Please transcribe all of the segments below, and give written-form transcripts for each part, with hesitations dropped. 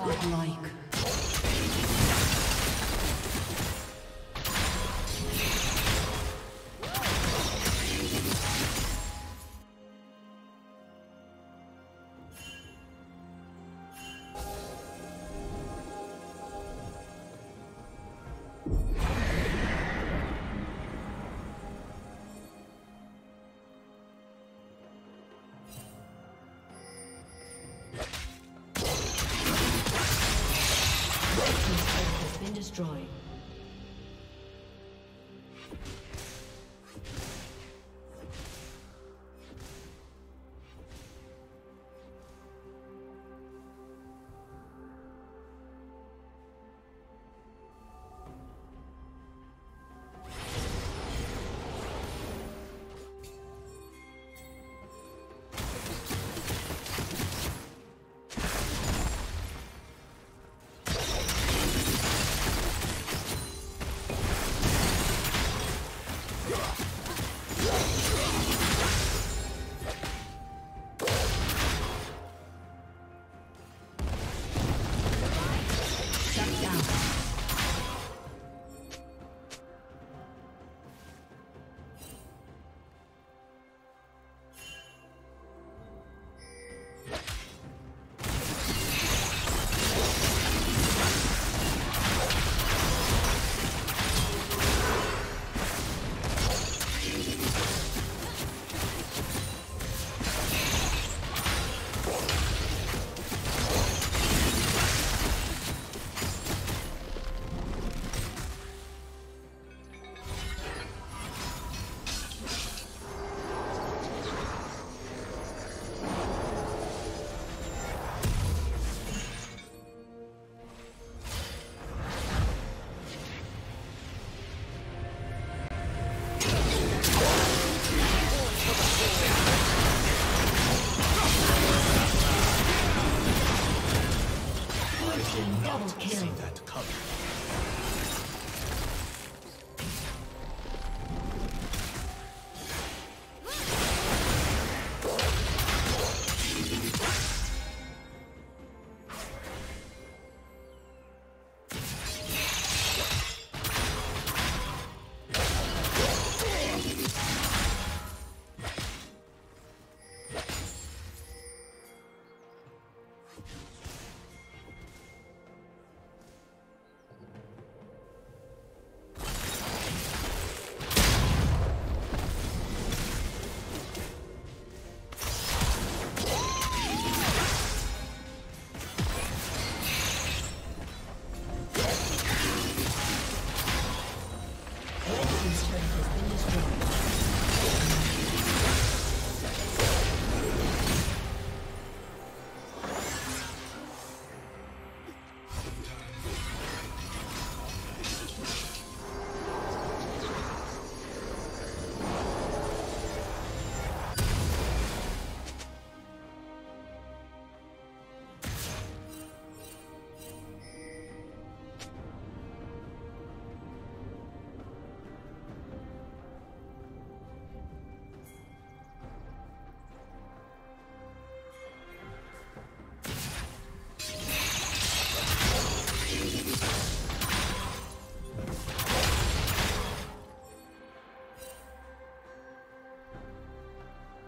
Godlike. Destroyed.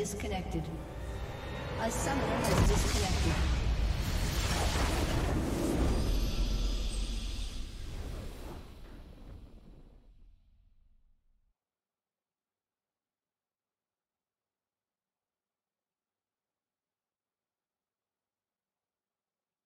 disconnected. A summoner has disconnected.